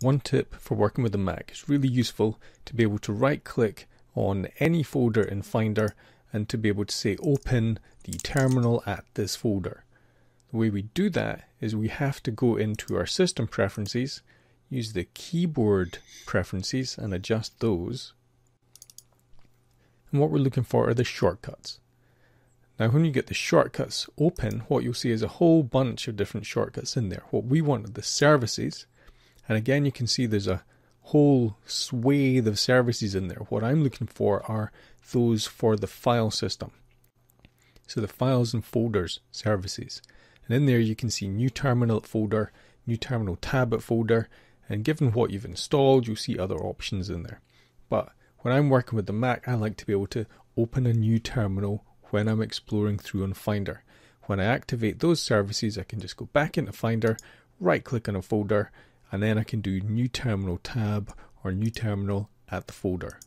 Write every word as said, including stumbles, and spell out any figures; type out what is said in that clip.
One tip for working with the Mac, it's really useful to be able to right click on any folder in Finder and to be able to say open the terminal at this folder. The way we do that is we have to go into our system preferences, use the keyboard preferences and adjust those. And what we're looking for are the shortcuts. Now when you get the shortcuts open, what you'll see is a whole bunch of different shortcuts in there. What we want are the services, and again you can see there's a whole swathe of services in there. What I'm looking for are those for the file system. So the files and folders services. And in there you can see new terminal folder, new terminal tab at folder, and given what you've installed you'll see other options in there. But when I'm working with the Mac, I like to be able to open a new terminal when I'm exploring through on Finder. When I activate those services, I can just go back into Finder, right click on a folder, and then I can do new terminal tab or new terminal at the folder.